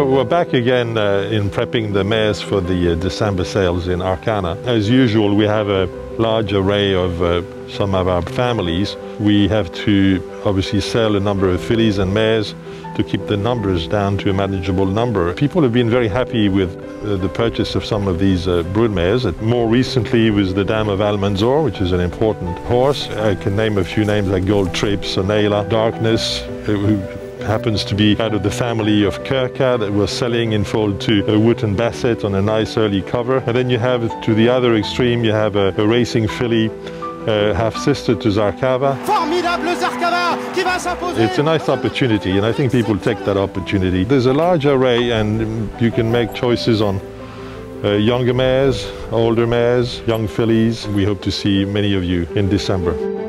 We're back again in prepping the mares for the December sales in Arqana. As usual, we have a large array of some of our families. We have to obviously sell a number of fillies and mares to keep the numbers down to a manageable number. People have been very happy with the purchase of some of these broodmares. More recently was the dam of Almanzor, which is an important horse. I can name a few names like Gold Trips, Sonaila, Darkness, who happens to be out of the family of Kirka, that we're selling in foal to a Wootton Basset on a nice early cover. And then you have, to the other extreme, you have a racing filly, half-sister to Zarkava. It's a nice opportunity, and I think people take that opportunity. There's a large array, and you can make choices on younger mares, older mares, young fillies. We hope to see many of you in December.